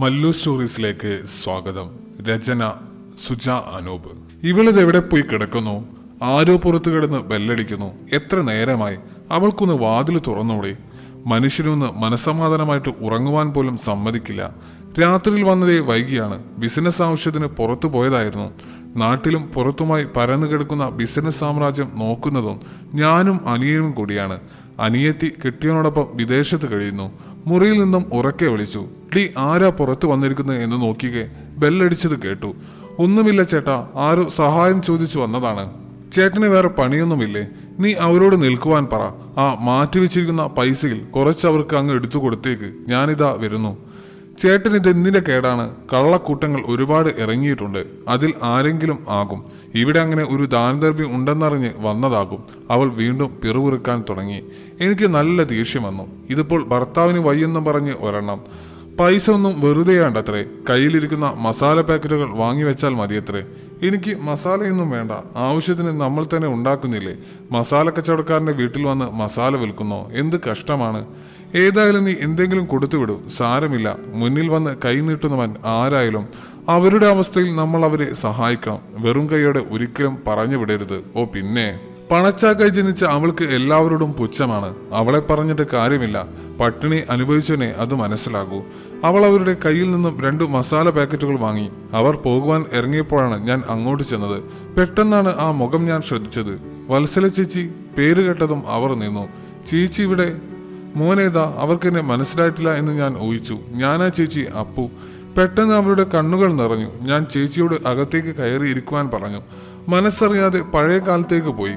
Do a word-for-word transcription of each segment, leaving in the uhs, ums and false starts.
മല്ലു സ്റ്റോറീസിലേക്ക് സ്വാഗതം. രചന സുജ അനൂപ്. ഇവളിതെവിടെ പോയി കിടക്കുന്നു? ആരോ പുറത്തു കിടന്ന് ബെല്ലടിക്കുന്നു. എത്ര നേരമായി? അവൾക്കൊന്ന് വാതിൽ തുറന്നൂടെ? മനുഷ്യനൊന്ന് മനസമാധാനമായിട്ട് ഉറങ്ങുവാൻ പോലും സമ്മതിക്കില്ല. രാത്രിയിൽ വന്നതേ വൈകിയാണ്. ബിസിനസ് ആവശ്യത്തിന് പുറത്തു പോയതായിരുന്നു. നാട്ടിലും പുറത്തുമായി പരന്നു കിടക്കുന്ന ബിസിനസ് സാമ്രാജ്യം നോക്കുന്നതും ഞാനും അനിയനും കൂടിയാണ്. അനിയത്തി കെട്ടിയവനോടൊപ്പം വിദേശത്ത് കഴിയുന്നു. മുറിയിൽ നിന്നും ഉറക്കെ വിളിച്ചു, "ഡി, ആരാ പുറത്തു വന്നിരിക്കുന്നത്?" എന്ന് നോക്കിക്കെ ബെല്ലടിച്ചത് കേട്ടു. "ഒന്നുമില്ല ചേട്ടാ, ആരോ സഹായം ചോദിച്ചു വന്നതാണ്." "ചേട്ടന് വേറെ പണിയൊന്നുമില്ലേ? നീ അവരോട് നിൽക്കുവാൻ പറ. ആ മാറ്റിവെച്ചിരിക്കുന്ന പൈസയിൽ കുറച്ച് അവർക്ക് അങ്ങ് എടുത്തു കൊടുത്തേക്ക്. ഞാനിതാ വരുന്നു." "ചേട്ടൻ, ഇതെന്തിൻ്റെ കേടാണ്? കള്ളക്കൂട്ടങ്ങൾ ഒരുപാട് ഇറങ്ങിയിട്ടുണ്ട്. അതിൽ ആരെങ്കിലും ആകും. ഇവിടെ അങ്ങനെ ഒരു ദാനധർമ്മി ഉണ്ടെന്നറിഞ്ഞ് വന്നതാകും." അവൾ വീണ്ടും പിറുപിറുക്കാൻ തുടങ്ങി. എനിക്ക് നല്ല ദേഷ്യം വന്നു. ഇതിപ്പോൾ ഭർത്താവിന് വയ്യെന്നും പറഞ്ഞ് ഒരെണ്ണം. "പൈസ ഒന്നും വെറുതെയാണ്ടത്രേ. കയ്യിലിരിക്കുന്ന മസാല പാക്കറ്റുകൾ വാങ്ങിവെച്ചാൽ മതിയത്രേ." "എനിക്ക് മസാലയൊന്നും വേണ്ട. ആവശ്യത്തിന് നമ്മൾ തന്നെ ഉണ്ടാക്കുന്നില്ലേ? മസാല കച്ചവടക്കാരൻ്റെ വീട്ടിൽ വന്ന് മസാല വിൽക്കുന്നോ? എന്ത് കഷ്ടമാണ്. ഏതായാലും നീ എന്തെങ്കിലും കൊടുത്തുവിടൂ. സാരമില്ല. മുന്നിൽ വന്ന് കൈ നീട്ടുന്നവൻ ആരായാലും അവരുടെ അവസ്ഥയിൽ നമ്മൾ അവരെ സഹായിക്കണം. വെറും കൈയോടെ ഒരിക്കലും പറഞ്ഞു വിടരുത്." "ഓ പിന്നെ, പണച്ചാക്കായി ജനിച്ച അവൾക്ക് എല്ലാവരോടും പുച്ഛമാണ്. അവളെ പറഞ്ഞിട്ട് കാര്യമില്ല. പട്ടിണി അനുഭവിച്ചവനെ അത് മനസ്സിലാകൂ." അവൾ അവരുടെ കയ്യിൽ നിന്നും രണ്ടു മസാല പാക്കറ്റുകൾ വാങ്ങി. അവർ പോകുവാൻ ഇറങ്ങിയപ്പോഴാണ് ഞാൻ അങ്ങോട്ട് ചെന്നത്. പെട്ടെന്നാണ് ആ മുഖം ഞാൻ ശ്രദ്ധിച്ചത്. വത്സല ചേച്ചി. പേര് കേട്ടതും അവർ നിന്നു. "ചേച്ചി ഇവിടെ?" "മോനേതാ." അവർക്കെന്നെ മനസ്സിലായിട്ടില്ല എന്ന് ഞാൻ ഊഹിച്ചു. "ഞാനാ ചേച്ചി, അപ്പു." പെട്ടെന്ന് അവരുടെ കണ്ണുകൾ നിറഞ്ഞു. ഞാൻ ചേച്ചിയോട് അകത്തേക്ക് കയറി ഇരിക്കുവാൻ പറഞ്ഞു. മനസ്സറിയാതെ പഴയ കാലത്തേക്ക് പോയി.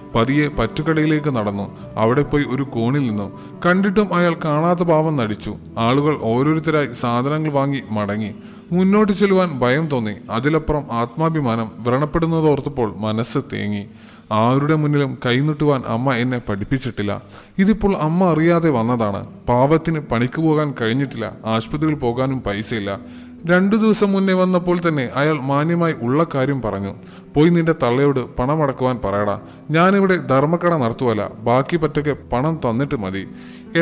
പതിയെ പറ്റുകടയിലേക്ക് നടന്നു. അവിടെ പോയി ഒരു കോണിൽ നിന്നു. കണ്ടിട്ടും അയാൾ കാണാത്ത ഭാവം നടിച്ചു. ആളുകൾ ഓരോരുത്തരായി സാധനങ്ങൾ വാങ്ങി മടങ്ങി. മുന്നോട്ട് ചെല്ലുവാൻ ഭയം തോന്നി. അതിലപ്പുറം ആത്മാഭിമാനം വ്രണപ്പെടുന്നതോർത്തപ്പോൾ മനസ്സ് തേങ്ങി. ആരുടെ മുന്നിലും കൈനീട്ടുവാൻ അമ്മ എന്നെ പഠിപ്പിച്ചിട്ടില്ല. ഇതിപ്പോൾ അമ്മ അറിയാതെ വന്നതാണ്. പാവത്തിന് പണിക്ക് പോകാൻ കഴിഞ്ഞിട്ടില്ല. ആശുപത്രിയിൽ പോകാനും പൈസയില്ല. രണ്ടു ദിവസം മുന്നേ വന്നപ്പോൾ തന്നെ അയാൾ മാന്യമായി ഉള്ള കാര്യം പറഞ്ഞു. "പോയി നിന്റെ തള്ളയോട് പണമടക്കുവാൻ പറയടാ. ഞാനിവിടെ ധർമ്മക്കട നടത്തുവല്ല. ബാക്കി പറ്റൊക്കെ പണം തന്നിട്ട് മതി."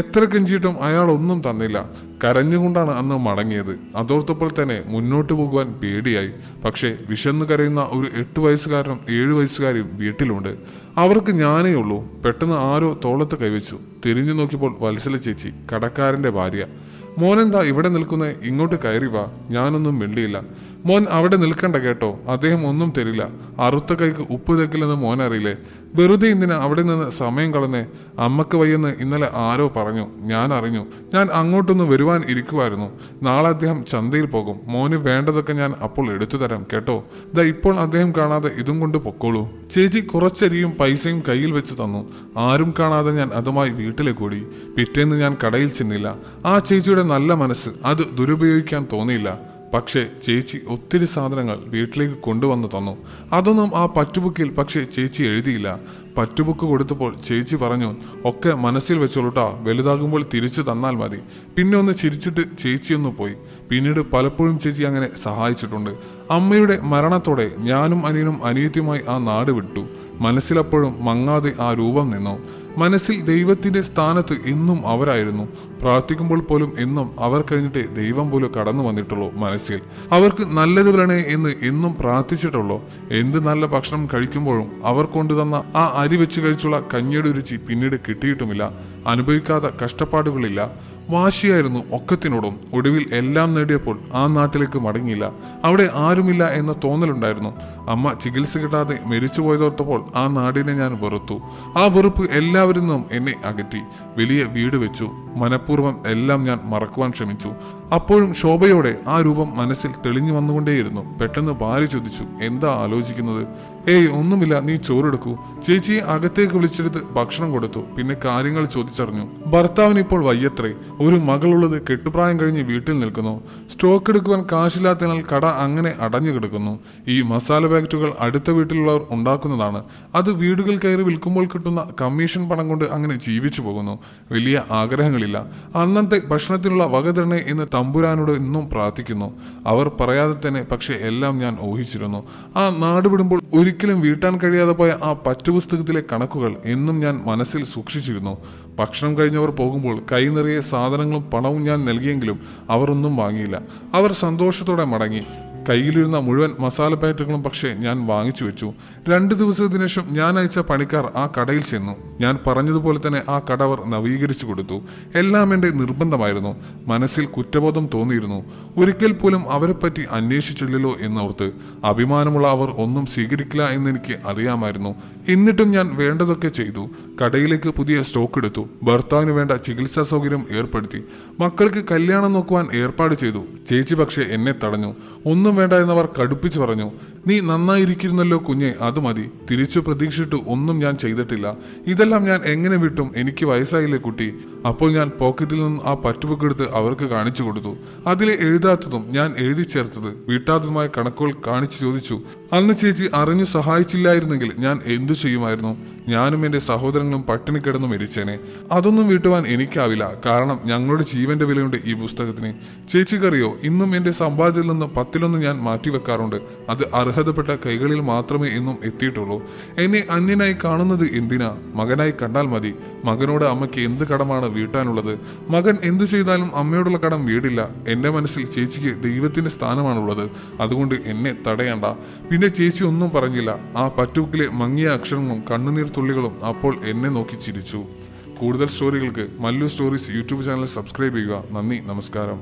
എത്ര കെഞ്ചിയിട്ടും അയാൾ ഒന്നും തന്നില്ല. കരഞ്ഞുകൊണ്ടാണ് അന്ന് മടങ്ങിയത്. അതോർത്തപ്പോൾ തന്നെ മുന്നോട്ട് പോകുവാൻ പേടിയായി. പക്ഷേ വിശന്നു കരയുന്ന ഒരു എട്ട് വയസ്സുകാരനും ഏഴു വയസ്സുകാരിയും വീട്ടിലുണ്ട്. അവർക്ക് ഞാനേ ഉള്ളൂ. പെട്ടെന്ന് ആരോ തോളത്ത് കൈവച്ചു. തിരിഞ്ഞു നോക്കിയപ്പോൾ വത്സല ചേച്ചി, കടക്കാരൻ്റെ ഭാര്യ. "മോനെന്താ ഇവിടെ നിൽക്കുന്നേ? ഇങ്ങോട്ട് കയറി വാ." ഞാനൊന്നും മിണ്ടിയില്ല. "മോൻ അവിടെ നിൽക്കണ്ട കേട്ടോ. അദ്ദേഹം ഒന്നും തരില്ല. അറുത്ത കൈക്ക് ഉപ്പ് തേക്കില്ലെന്ന് മോനറിയില്ലേ? വെറുതെ എന്തിനാ അവിടെ നിന്ന് സമയം കളഞ്ഞേ? അമ്മക്ക് വയ്യെന്ന് ഇന്നലെ ആരോ പറഞ്ഞു. ഞാൻ അറിഞ്ഞു. ഞാൻ അങ്ങോട്ടൊന്ന് വരുവാൻ ഇരിക്കുമായിരുന്നു. നാളെ അദ്ദേഹം ചന്തയിൽ പോകും. മോന് വേണ്ടതൊക്കെ ഞാൻ അപ്പോൾ എടുത്തു തരാം കേട്ടോ. ദാ ഇപ്പോൾ അദ്ദേഹം കാണാതെ ഇതും കൊണ്ട് പൊക്കോളൂ." ചേച്ചി കുറച്ചരിയും പൈസയും കയ്യിൽ വെച്ച് തന്നു. ആരും കാണാതെ ഞാൻ അതുമായി വീട്ടിലേക്ക് ഓടി. പിറ്റേന്ന് ഞാൻ കടയിൽ ചെന്നില്ല. ആ ചേച്ചിയുടെ നല്ല മനസ്സ്, അത് ദുരുപയോഗിക്കാൻ തോന്നിയില്ല. പക്ഷേ ചേച്ചി ഒത്തിരി സാധനങ്ങൾ വീട്ടിലേക്ക് കൊണ്ടുവന്ന് തന്നു. അതൊന്നും ആ പറ്റുബുക്കിൽ പക്ഷേ ചേച്ചി എഴുതിയില്ല. പറ്റുബുക്ക് കൊടുത്തപ്പോൾ ചേച്ചി പറഞ്ഞു, "ഒക്കെ മനസ്സിൽ വെച്ചോളൂട്ടാ. വലുതാകുമ്പോൾ തിരിച്ചു തന്നാൽ മതി." പിന്നെ ഒന്ന് ചിരിച്ചിട്ട് ചേച്ചിയൊന്നു പോയി. പിന്നീട് പലപ്പോഴും ചേച്ചി അങ്ങനെ സഹായിച്ചിട്ടുണ്ട്. അമ്മയുടെ മരണത്തോടെ ഞാനും അനിയനും അനിയത്തിയുമായി ആ നാട് വിട്ടു. മനസ്സിലപ്പോഴും മങ്ങാതെ ആ രൂപം നിന്നു. മനസ്സിൽ ദൈവത്തിൻ്റെ സ്ഥാനത്ത് എന്നും അവരായിരുന്നു. പ്രാർത്ഥിക്കുമ്പോൾ പോലും എന്നും അവർ കഴിഞ്ഞിട്ടേ ദൈവം പോലും കടന്നു വന്നിട്ടുള്ളൂ. മനസ്സിൽ അവർക്ക് നല്ലത് വരണേ എന്ന് എന്നും പ്രാർത്ഥിച്ചിട്ടുള്ളൂ. എന്ത് നല്ല ഭക്ഷണം കഴിക്കുമ്പോഴും അവർ കൊണ്ടുതന്ന ആ അരി വെച്ച് കഴിച്ചുള്ള കഞ്ഞിയുടെ രുചി പിന്നീട് കിട്ടിയിട്ടുമില്ല. അനുഭവിക്കാത്ത കഷ്ടപ്പാടുകളില്ല. വാശിയായിരുന്നു ഒക്കത്തിനോടും. ഒടുവിൽ എല്ലാം നേടിയപ്പോൾ ആ നാട്ടിലേക്ക് മടങ്ങിയില്ല. അവിടെ ആരുമില്ല എന്ന തോന്നലുണ്ടായിരുന്നു. അമ്മ ചികിത്സ കിട്ടാതെ മരിച്ചു പോയതോർത്തപ്പോൾ ആ നാടിനെ ഞാൻ വെറുത്തു. ആ വെറുപ്പ് എല്ലാവരും എന്നെ അകറ്റി. വലിയ വീട് വെച്ചു. മനഃപൂർവ്വം എല്ലാം ഞാൻ മറക്കുവാൻ ശ്രമിച്ചു. അപ്പോഴും ശോഭയോടെ ആ രൂപം മനസ്സിൽ തെളിഞ്ഞു വന്നുകൊണ്ടേയിരുന്നു. പെട്ടെന്ന് ഭാര്യ ചോദിച്ചു, എന്താ ആലോചിക്കുന്നത്? ഏയ് ഒന്നുമില്ല, നീ ചോറെടുക്കൂ. ചേച്ചിയെ അകത്തേക്ക് വിളിച്ചെടുത്ത് ഭക്ഷണം കൊടുത്തു. പിന്നെ കാര്യങ്ങൾ ചോദിച്ചറിഞ്ഞു. ഭർത്താവിന് ഇപ്പോൾ വയ്യത്രേ. ഒരു മകളുള്ളത് കെട്ടുപ്രായം കഴിഞ്ഞ് വീട്ടിൽ നിൽക്കുന്നു. സ്റ്റോക്ക് എടുക്കുവാൻ കാശില്ലാത്തതിനാൽ കട അങ്ങനെ അടഞ്ഞു കിടക്കുന്നു. ഈ മസാല പാക്കറ്റുകൾ അടുത്ത വീട്ടിലുള്ളവർ ഉണ്ടാക്കുന്നതാണ്. അത് വീടുകൾ കയറി വിൽക്കുമ്പോൾ കിട്ടുന്ന കമ്മീഷൻ പണം കൊണ്ട് അങ്ങനെ ജീവിച്ചു പോകുന്നു. വലിയ ആഗ്രഹങ്ങളില്ല. അന്നത്തെ ഭക്ഷണത്തിനുള്ള വക തരണേ എന്ന് തമ്പുരാനോട് ഇന്നും പ്രാർത്ഥിക്കുന്നു. അവർ പറയാതെ തന്നെ പക്ഷേ എല്ലാം ഞാൻ ഊഹിച്ചിരുന്നു. ആ നാടുവിടുമ്പോൾ ഒരിക്കലും വീട്ടാൻ കഴിയാതെ പോയ ആ പറ്റുപുസ്തകത്തിലെ കണക്കുകൾ എന്നും ഞാൻ മനസ്സിൽ സൂക്ഷിച്ചിരുന്നു. ഭക്ഷണം കഴിഞ്ഞവർ പോകുമ്പോൾ കൈ നിറയെ സാധനങ്ങളും പണവും ഞാൻ നൽകിയെങ്കിലും അവരൊന്നും വാങ്ങിയില്ല. അവർ സന്തോഷത്തോടെ മടങ്ങി. കയ്യിലിരുന്ന മുഴുവൻ മസാല പാക്കറ്റുകളും പക്ഷേ ഞാൻ വാങ്ങിച്ചു വെച്ചു. രണ്ടു ദിവസത്തിനു ശേഷം ഞാൻ അയച്ച പണിക്കാർ ആ കടയിൽ ചെന്നു. ഞാൻ പറഞ്ഞതുപോലെ തന്നെ ആ കട അവർ നവീകരിച്ചു കൊടുത്തു. എല്ലാം എൻ്റെ നിർബന്ധമായിരുന്നു. മനസ്സിൽ കുറ്റബോധം തോന്നിയിരുന്നു. ഒരിക്കൽ പോലും അവരെപ്പറ്റി അന്വേഷിച്ചില്ലല്ലോ എന്നോർത്ത് അഭിമാനമുള്ള അവർ ഒന്നും സ്വീകരിക്കില്ല എന്നെനിക്ക് അറിയാമായിരുന്നു. എന്നിട്ടും ഞാൻ വേണ്ടതൊക്കെ ചെയ്തു. കടയിലേക്ക് പുതിയ സ്റ്റോക്ക് എടുത്തു. ഭർത്താവിന് വേണ്ട ചികിത്സാ സൗകര്യം ഏർപ്പെടുത്തി. മക്കൾക്ക് കല്യാണം നോക്കുവാൻ ഏർപ്പാട് ചെയ്തു. ചേച്ചി പക്ഷേ എന്നെ തടഞ്ഞു. ഒന്നും വേണ്ട എന്നവർ കടുപ്പിച്ചു പറഞ്ഞു. നീ നന്നായിരിക്കുന്നല്ലോ കുഞ്ഞെ, അത് മതി. തിരിച്ചു പ്രതീക്ഷിച്ചിട്ട് ഒന്നും ഞാൻ ചെയ്തിട്ടില്ല. ഇതെല്ലാം ഞാൻ എങ്ങനെ വിട്ടും? എനിക്ക് വയസ്സായില്ലേ കുട്ടി? അപ്പോൾ ഞാൻ പോക്കറ്റിൽ നിന്നും ആ പറ്റുബുക്ക് എടുത്ത് അവർക്ക് കാണിച്ചു കൊടുത്തു. അതിലെ എഴുതാത്തതും ഞാൻ എഴുതി ചേർത്തത് വീട്ടാത്തതുമായ കണക്കുകൾ കാണിച്ചു ചോദിച്ചു, അന്ന് ചേച്ചി അറിഞ്ഞു സഹായിച്ചില്ലായിരുന്നെങ്കിൽ ഞാൻ എന്തു ചെയ്യുമായിരുന്നു? ഞാനും എൻ്റെ സഹോദരങ്ങളും പട്ടിണി കിടന്നു മരിച്ചേനെ. അതൊന്നും വീട്ടുവാൻ എനിക്കാവില്ല. കാരണം ഞങ്ങളുടെ ജീവൻ്റെ വിലയുണ്ട് ഈ പുസ്തകത്തിന്. ചേച്ചിക്കറിയോ, ഇന്നും എൻ്റെ സമ്പാദ്യത്തിൽ നിന്ന് പത്തിലൊന്ന് ഞാൻ മാറ്റിവെക്കാറുണ്ട്. അത് അർഹതപ്പെട്ട കൈകളിൽ മാത്രമേ ഇന്നും എത്തിയിട്ടുള്ളൂ. എന്നെ അന്യനായി കാണുന്നത് എന്തിനാ? മകനായി കണ്ടാൽ മതി. മകനോട് അമ്മയ്ക്ക് എന്ത് കടമാണ് വീട്ടാനുള്ളത്? മകൻ എന്തു ചെയ്താലും അമ്മയോടുള്ള കടം വീടില്ല. എൻ്റെ മനസ്സിൽ ചേച്ചിക്ക് ദൈവത്തിൻ്റെ സ്ഥാനമാണുള്ളത്. അതുകൊണ്ട് എന്നെ തടയണ്ട. പിന്നെ ചേച്ചി ഒന്നും പറഞ്ഞില്ല. ആ പറ്റുക്കിലെ മങ്ങിയ അക്ഷരങ്ങളും കണ്ണുനീർ തുള്ളികളും അപ്പോൾ എന്നെ നോക്കി ചിരിച്ചു. കൂടുതൽ സ്റ്റോറികൾക്ക് Mallu stories YouTube channel subscribe ചെയ്യുക. നന്ദി, നമസ്കാരം.